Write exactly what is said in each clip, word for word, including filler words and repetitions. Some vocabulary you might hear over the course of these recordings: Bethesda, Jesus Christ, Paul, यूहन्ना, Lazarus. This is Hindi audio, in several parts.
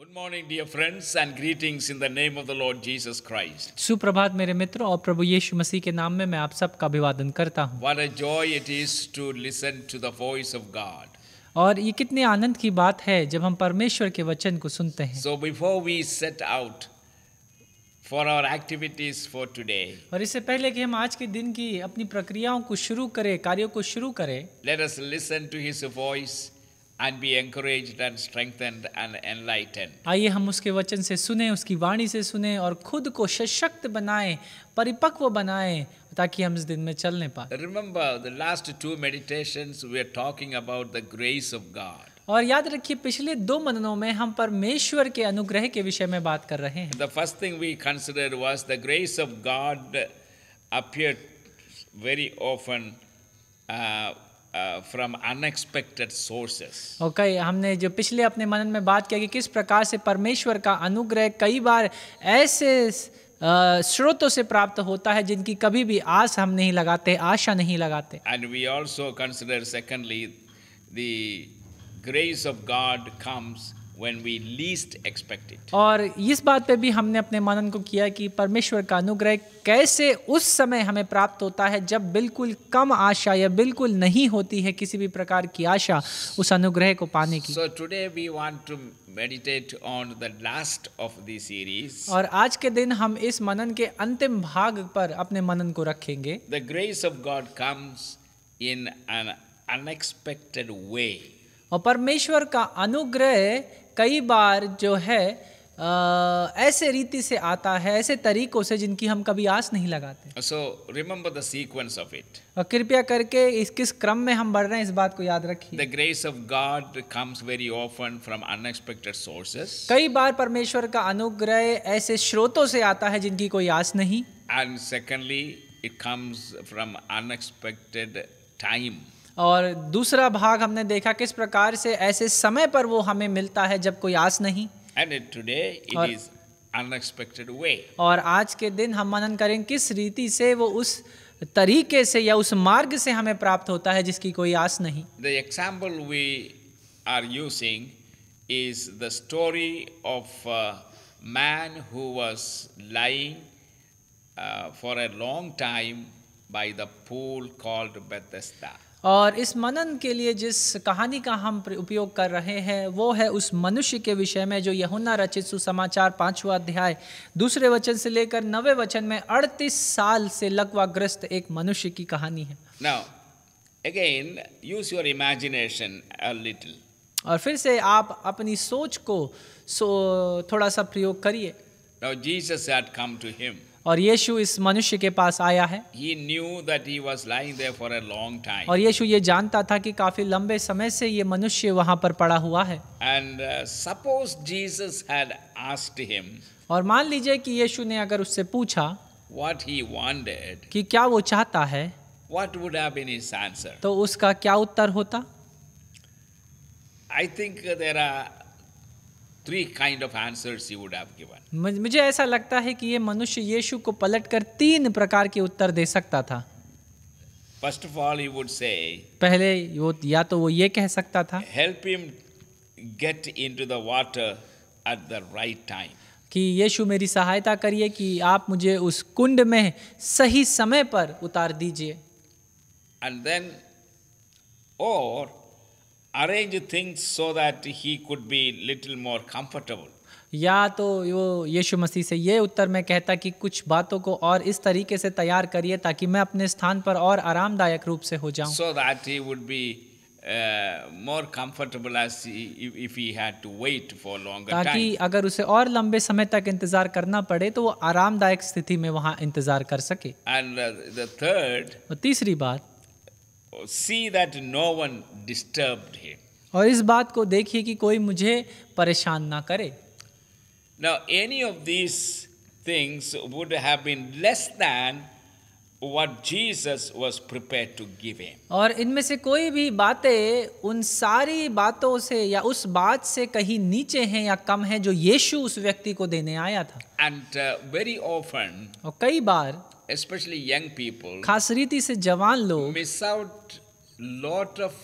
Good morning, dear friends, and greetings in the name of the Lord Jesus Christ. सुप्रभात मेरे मित्रों और प्रभु यीशु मसीह के नाम में मैं आप सबका अभिवादन करता हूँ। What a joy it is to listen to the voice of God. और ये कितने आनंद की बात है जब हम परमेश्वर के वचन को सुनते हैं। So before we set out for our activities for today, और इससे पहले कि हम आज के दिन की अपनी प्रक्रियाओं को शुरू करें, कार्यों को शुरू करें, let us listen to His voice. And be encouraged and strengthened and enlightened. आइए हम उसके वचन से सुने, उसकी वाणी से सुने और खुद को सशक्त बनाएं, परिपक्व बनाएं ताकि हम इस दिन में चलने पाएं। Remember the last two meditations we are talking about the grace of God. और याद रखिए पिछले दो मननों में हम परमेश्वर के अनुग्रह के विषय में बात कर रहे हैं। The first thing we considered was the grace of God appeared very often. Uh, Uh, from unexpected sources. Okay, हमने जो पिछले अपने मनन में बात किया कि किस प्रकार से परमेश्वर का अनुग्रह कई बार ऐसे uh, स्रोतों से प्राप्त होता है जिनकी कभी भी आस हम नहीं लगाते, आशा नहीं लगाते। And we also consider secondly the grace of God comes when we least expect it. और इस बात पे भी हमने अपने मनन को किया कि परमेश्वर का अनुग्रह कैसे उस समय हमें प्राप्त होता है जब बिल्कुल कम आशा या बिल्कुल नहीं होती है किसी भी प्रकार की आशा उस अनुग्रह को पाने की। So today we want to meditate on the last of the series. और आज के दिन हम इस मनन के अंतिम भाग पर अपने मनन को रखेंगे। The grace of God comes in an unexpected way. और परमेश्वर का अनुग्रह कई बार जो है आ, ऐसे रीति से आता है, ऐसे तरीकों से जिनकी हम कभी आस नहीं लगाते। So remember the sequence of it. और कृपया करके इस किस क्रम में हम बढ़ रहे हैं इस बात को याद रखिए। The grace of God comes very often from unexpected sources. कई बार परमेश्वर का अनुग्रह ऐसे स्रोतों से आता है जिनकी कोई आस नहीं। And secondly, it comes from unexpected time. और दूसरा भाग हमने देखा किस प्रकार से ऐसे समय पर वो हमें मिलता है जब कोई आस नहीं। And today it is unexpected way. और आज के दिन हम मनन करें किस रीति से वो उस तरीके से या उस मार्ग से हमें प्राप्त होता है जिसकी कोई आस नहीं। The example we are using is the story of a man who was lying uh, for a long time by the pool called Bethesda. और इस मनन के लिए जिस कहानी का हम उपयोग कर रहे हैं वो है उस मनुष्य के विषय में जो यूहन्ना रचित सुसमाचार पांचवा अध्याय दूसरे वचन से लेकर नवे वचन में अड़तीस साल से लकवाग्रस्त एक मनुष्य की कहानी है। Now, again, use your imagination a little. और फिर से आप अपनी सोच को सो, थोड़ा सा प्रयोग करिए। Now Jesus had come to him. और यीशु इस मनुष्य के पास आया है। He knew that he was lying there for a long time. और यीशु ये जानता था कि काफी लंबे समय से ये मनुष्य वहाँ पर पड़ा हुआ है। And uh, suppose Jesus had asked him. और मान लीजिए कि यीशु ने अगर उससे पूछा What he wanted, कि क्या वो चाहता है, What would have been his answer? तो उसका क्या उत्तर होता? I think there are three kind of answers he would have given. मुझे ऐसा लगता है कि ये मनुष्य यीशु को पलटकर तीन प्रकार के उत्तर दे सकता था। First of all, he would say. पहले वो या तो वो ये कह सकता था। Help him get into the water at the right time. कि यीशु मेरी सहायता करिए कि आप मुझे उस कुंड में सही समय पर उतार दीजिए। And then, or arrange things so that he could be little more comfortable. या तो वो यीशु मसीह से ये उत्तर में कहता कि कुछ बातों को और इस तरीके से तैयार करिए ताकि मैं अपने स्थान पर और आरामदायक रूप से हो जाऊं। So that he would be uh, more comfortable as he, if he had to wait for longer time. ताकि अगर उसे और लंबे समय तक इंतजार करना पड़े तो वो आरामदायक स्थिति में वहाँ इंतजार कर सके। And uh, the third. और तीसरी बात See that no one disturbed him. और इस बात को देखिए कि कोई मुझे परेशान ना करे। Now any of these things would have been less than what Jesus was prepared to give him. और इनमें से कोई भी बातें उन सारी बातों से या उस बात से कहीं नीचे हैं या कम हैं जो यीशु उस व्यक्ति को देने आया था। And uh, very often. और कई बार Especially young people, खास रीति से जवान लोग miss out lot of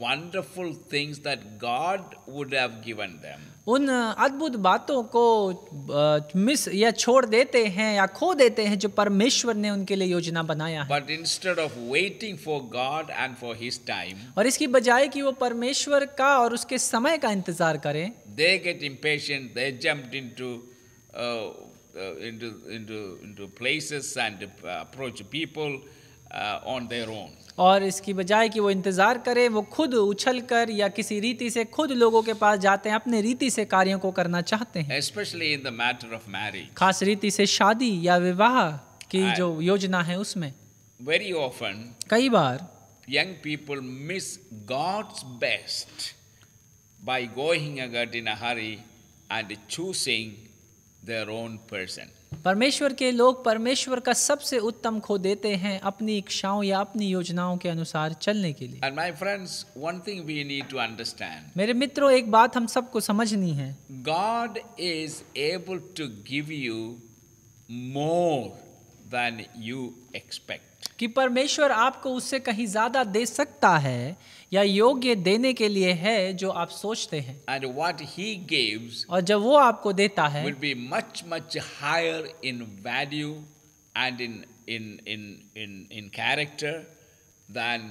wonderful things that God would have given them. उन अद्भुत बातों को मिस या छोड़ देते हैं या खो देते हैं जो परमेश्वर ने उनके लिए योजना बनाया है। But instead of waiting for God and for His time, और इसकी बजाय कि वो परमेश्वर का और उसके समय का इंतजार करें, they get impatient, they jumped into uh, into into into places and approach people uh, on their own. और इसकी बजाय कि वो इंतज़ार करें, वो खुद उछलकर या किसी रीति से खुद लोगों के पास जाते हैं, अपने रीति से कार्यों को करना चाहते हैं, Especially in the matter of marriage. खास रीति से शादी या विवाह की And जो योजना है उसमें very often, कई बार young people miss God's best by going ahead in a hurry and choosing their own person. परमेश्वर के लोग परमेश्वर का सबसे उत्तम खो देते हैं अपनी इच्छाओं या अपनी योजनाओं के अनुसार चलने के लिए। And my friends, one thing we need to understand. मेरे मित्रों, एक बात हम सबको समझनी है। God is able to give you more than you expect. कि परमेश्वर आपको उससे कहीं ज्यादा दे सकता है या योग्य देने के लिए है जो आप सोचते हैं। And what he gives, और जब वो आपको देता है, will be much much higher in value and in in in in in character than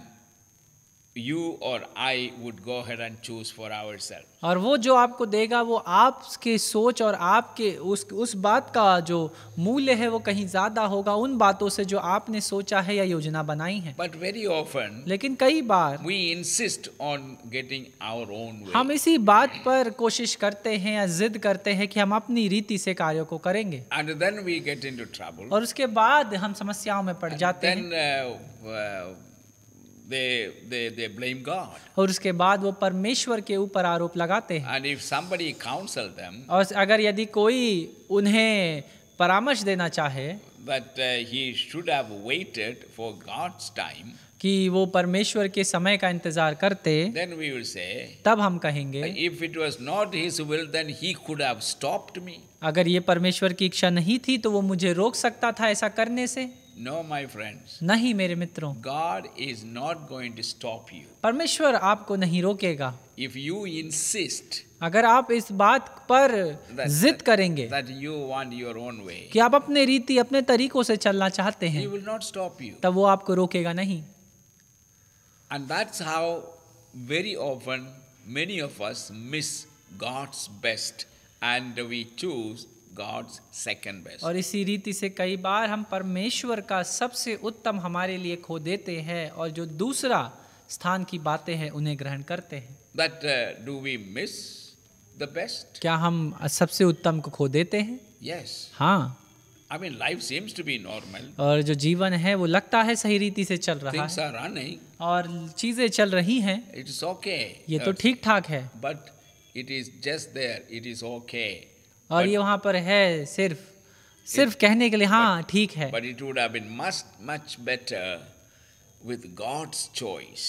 you or I would go ahead and choose for ourselves. और वो जो आपको देगा वो आपके सोच और आपके उस उस बात का जो मूल्य है वो कहीं ज्यादा होगा उन बातों से जो आपने सोचा है या योजना बनाई है। But very often, लेकिन कई बार we insist on getting our own way. हम इसी बात पर कोशिश करते हैं या जिद करते हैं कि हम अपनी रीति से कार्यों को करेंगे। And then we get into trouble. और उसके बाद हम समस्याओं में पड़ जाते And then, हैं। Uh, uh, They, they, they blame God. और उसके बाद वो परमेश्वर के ऊपर आरोप लगाते हैं। And if somebody counsel them, और अगर यदि कोई उन्हें परामर्श देना चाहे, that he should have waited for God's time, कि वो परमेश्वर के समय का इंतजार करते, then we will say, तब हम कहेंगे, if it was not his will, then he could have stopped me. अगर ये परमेश्वर की इच्छा नहीं थी तो वो मुझे रोक सकता था ऐसा करने से। No, my friends. नहीं मेरे मित्रों, God is not going to stop you. परमेश्वर आपको नहीं रोकेगा। If you insist, अगर आप इस बात पर जिद करेंगे that you want your own way, कि आप अपने रीति अपने तरीकों से चलना चाहते हैं, He will not stop you. तब वो आपको रोकेगा नहीं। And that's how very often many of us miss God's best and we choose God's second best. और इसी रीति से कई बार हम परमेश्वर का सबसे उत्तम हमारे लिए खो देते हैं और जो दूसरा स्थान की बातें हैं उन्हें ग्रहण करते हैं। But uh, do we miss the best? क्या हम सबसे उत्तम को खो देते हैं? Yes. हाँ। I mean life seems to be normal. और जो जीवन है वो लगता है सही रीति से चल रहा Things है। Things are running. और चीजें चल रही हैं। It's okay. ये तो ठीक ठाक है। But it is just there. It is okay. और but, ये वहाँ पर है सिर्फ सिर्फ it, कहने के लिए हाँ ठीक है। But it would have been much much better with God's choice.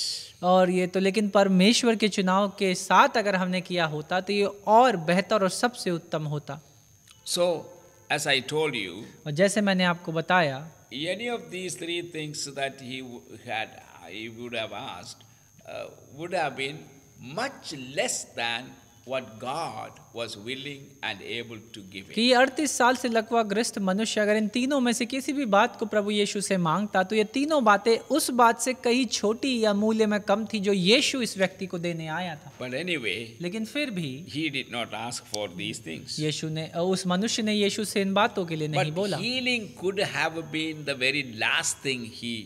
और ये तो लेकिन परमेश्वर के चुनाव के साथ अगर हमने किया होता तो ये और बेहतर और सबसे उत्तम होता। So as I told you, और जैसे मैंने आपको बताया, any of these three things that he had he would have asked uh, would have been much less than what God was willing and able to give him. कि अड़तीस साल से लकवाग्रस्त मनुष्य अगर इन तीनों में से किसी भी बात को प्रभु यीशु से मांगता तो ये तीनों बातें उस बात से कहीं छोटी या मूल्य में कम थी जो यीशु इस व्यक्ति को देने आया था। But anyway, लेकिन फिर भी he did not ask for these things. यीशु ने उस मनुष्य ने यीशु से इन बातों के लिए नहीं बोला। But healing could have been the very last thing he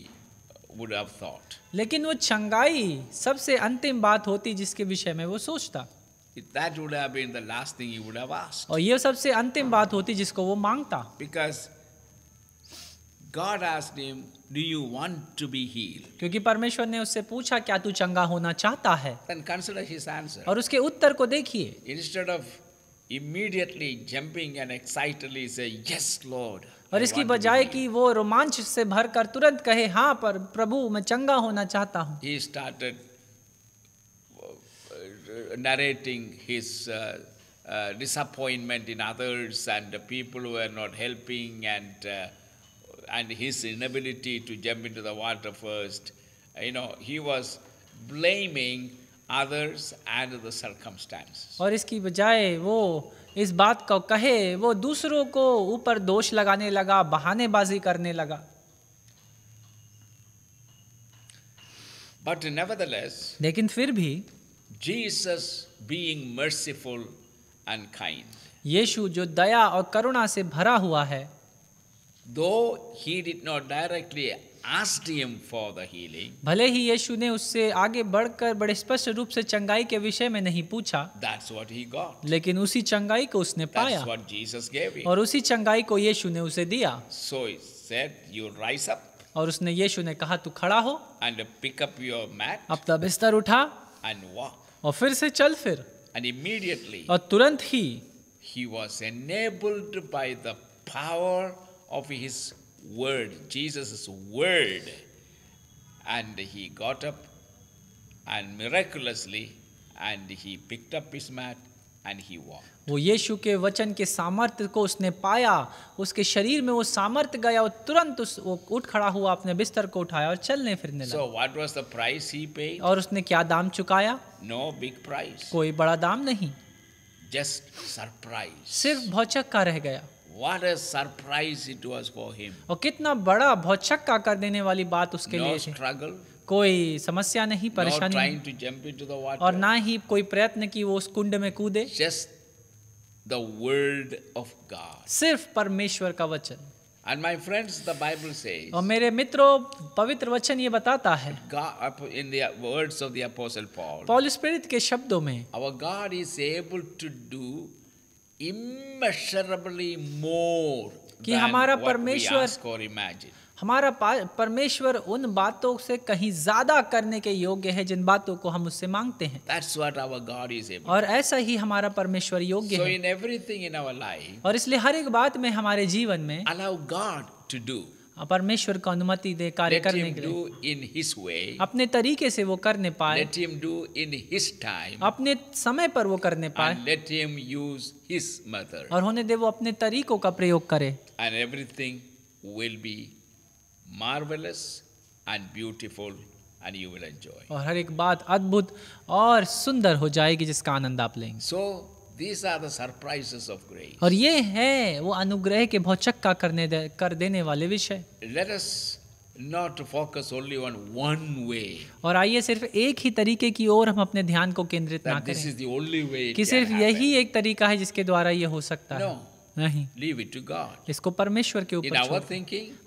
would have thought. लेकिन वो चंगाई सबसे अंतिम बात होती जिसके विषय में वो सोचता। That would have been the last thing he would have asked. और ये सबसे अंतिम बात होती जिसको वो मांगता। Because God asked him, "Do you want to be healed?" क्योंकि परमेश्वर ने उससे पूछा क्या तू चंगा होना चाहता है? And consider his answer. और उसके उत्तर को देखिए। Instead of immediately jumping and excitedly say, "Yes, Lord." और इसकी बजाय कि वो रोमांच से भरकर तुरंत कहे हाँ पर प्रभु मैं चंगा होना चाहता हूँ। He started narrating his uh, uh, disappointment in others and the people who were not helping and uh, and his inability to jump into the water first. You know, he was blaming others and the circumstances. और इसकी बजाय वो इस बात को कहे, वो दूसरों को ऊपर दोष लगाने लगा, बहानेबाजी करने लगा. But nevertheless, लेकिन फिर भी Jesus being merciful and kind, यीशु जो दया और करुणा से भरा हुआ है, though he did not directly asked him for the healing, भले ही यीशु ने उससे आगे बढ़कर बड़े स्पष्ट रूप से चंगाई के विषय में नहीं पूछा, that's what he got, लेकिन उसी चंगाई को उसने पाया, that's what Jesus gave him, और उसी चंगाई को यीशु ने उसे दिया. So he said, you rise up, और उसने यीशु ने कहा तू खड़ा हो, and pick up your mat, अपना बिस्तर उठा, and walk, और फिर से चल फिर. And immediately, और तुरंत ही, he was enabled by the power of his word, Jesus's word, and he got up and miraculously and he picked up his mat and he walked. वो यीशु के वचन के सामर्थ्य को उसने पाया, उसके शरीर में वो सामर्थ्य गया और तुरंत उस वो उठ खड़ा हुआ, अपने बिस्तर को उठाया और चलने फिरने लगा. So what was the price he paid? और उसने क्या दाम चुकाया? No big price. कोई बड़ा दाम नहीं. Just surprise. सिर्फ भौचक्का रह गया. What a surprise it was for him. और कितना बड़ा भौचक्का कर देने वाली बात उसके लिए थी. No struggle. कोई समस्या नहीं, परेशानी नहीं. No trying to jump into the water. और ना ही कोई प्रयत्न की वो उस कुंड में कूदे. Just the word of God. सिर्फ परमेश्वर का वचन. And my friends, the Bible says, और मेरे मित्रों पवित्र वचन ये बताता है, God, in the words of the Apostle Paul, पौलुस प्रेरित के शब्दों में, our God is able to do immeasurably more than what we ask or imagine. हमारा परमेश्वर उन बातों से कहीं ज्यादा करने के योग्य है जिन बातों को हम उससे मांगते हैं. That's what our God is able. और ऐसा ही हमारा परमेश्वर योग्य है. So in everything in our life, और इसलिए हर एक बात में हमारे जीवन में, allow God to do, परमेश्वर को अनुमति दे कार्य करने के लिए, in his way, अपने तरीके से वो करने पाए, let him do in his time, अपने समय पर वो करने पाए, and let him use his method, और होने दे वो अपने तरीकों का प्रयोग करे, and everything will be marvelous and beautiful and you will enjoy. और हर एक बात अद्भुत और सुंदर हो जाएगी जिसका आनंद आप लेंगे. So these are the surprises of grace. और ये है वो अनुग्रह के भौचक्का करने दे, कर देने वाले विषय. Let us not focus only on one way. और आइए सिर्फ एक ही तरीके की ओर हम अपने ध्यान को केंद्रित ना करें. This is the only way. कि सिर्फ यही एक तरीका है जिसके द्वारा ये हो सकता है. No. नहीं, leave it to God. इसको परमेश्वर के ऊपर,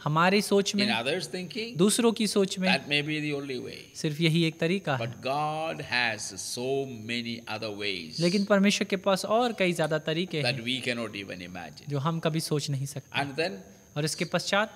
हमारी सोच में, thinking, दूसरों की सोच में, that may be the only way. सिर्फ यही एक तरीका है. But God has so many other ways. लेकिन परमेश्वर के पास और कई ज्यादा तरीके that we cannot even imagine. जो हम कभी सोच नहीं सकते. And then, और इसके पश्चात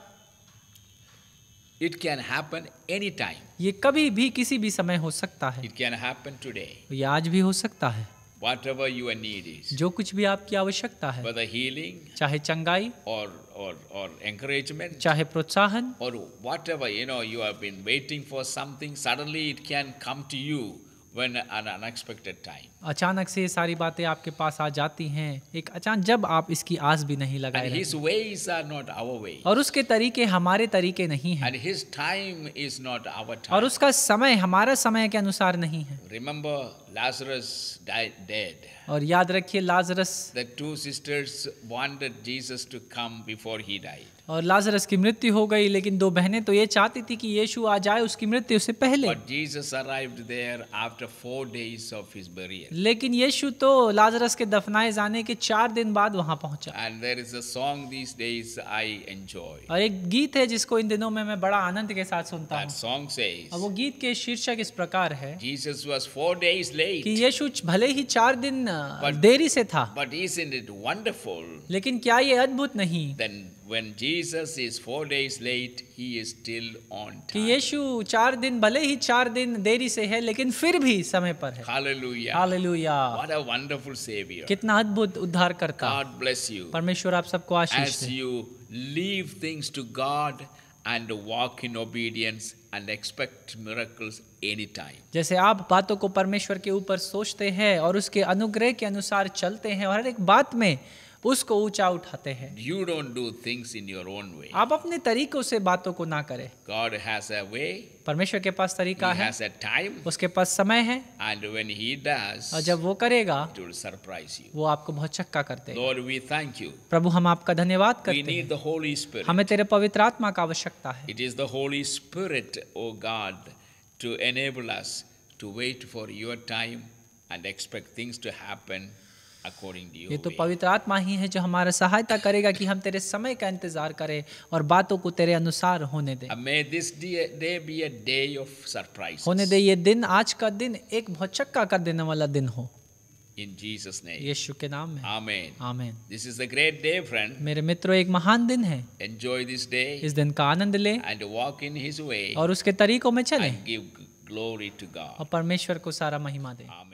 it can happen any time. ये कभी भी किसी भी समय हो सकता है. It can happen today. ये आज भी हो सकता है. Whatever your need is, जो कुछ भी आपकी आवश्यकता है, whether healing, चाहे चंगाई, or or or encouragement, चाहे प्रोत्साहन, or whatever, you know, you have been waiting for something, suddenly it can come to you when an unexpected time. अचानक से ये सारी बातें आपके पास आ जाती हैं, एक अचानक जब आप इसकी आस भी नहीं लगाए. And his ways are not our way. और उसके तरीके हमारे तरीके नहीं हैं. And his time is not our time. और उसका समय हमारा समय के अनुसार नहीं है. Remember, Lazarus died dead. और याद रखिए Lazarus, the two sisters wanted Jesus to come before he died. और लाजरस की मृत्यु हो गई, लेकिन दो बहनें तो ये चाहती थी कि यीशु आ जाए उसकी मृत्यु से पहले. But Jesus arrived there after four days of his burial. लेकिन यीशु तो लाजरस के दफनाए जाने के चार दिन बाद वहाँ पहुँचा. And there is a song these days I enjoy. और एक गीत है जिसको इन दिनों में मैं बड़ा आनंद के साथ सुनता हूँ. That song says, और वो गीत के शीर्षक इस प्रकार है, Jesus was four days late. कि यीशु भले ही चार दिन But, देरी से था, but isn't it wonderful? लेकिन क्या ये अद्भुत नहीं? Then when Jesus is four days late, he is still on time. कि यीशु चार दिन भले ही चार दिन देरी से है, लेकिन फिर भी समय पर है. Hallelujah! Hallelujah! What a wonderful Savior! कितना अद्भुत उद्धारकर्ता! God bless you. परमेश्वर आप सबको आशीष दे. As you leave things to God and walk in obedience and expect miracles anytime. जैसे आप बातों को परमेश्वर के ऊपर सोचते हैं और उसके अनुग्रह के अनुसार चलते हैं और हर एक बात में उसको ऊंचा उठाते हैं। You don't do things in your own way. आप अपने तरीकों से बातों को ना करें। God has a way. परमेश्वर के पास तरीका है। He has a time. उसके पास समय है। And when he does, और जब वो करेगा, it will surprise you. वो आपको बहुत चक्का करते हैं। Lord, we thank you. प्रभु हम आपका धन्यवाद करते हैं। We need the Holy Spirit. हमें तेरे पवित्र आत्मा का आवश्यकता है। It is the Holy Spirit, O God, to enable us to wait for your time and expect things to happen. ये तो पवित्र आत्मा ही है जो हमारा सहायता करेगा कि हम तेरे समय का इंतजार करें और बातों को तेरे अनुसार होने दें। होने दे ये दिन, आज का दिन एक बहुत चक्का कर देने वाला दिन हो। In Jesus' name. यीशु के नाम में। Amen. Amen. This is a great day, friend. मेरे मित्रों एक महान दिन है। Enjoy this day. इस दिन का आनंद लें। And walk in His way. और उसके तरीकों में चलें। And give glory to God. और परमेश्वर को सारा महिमा दें। Amen.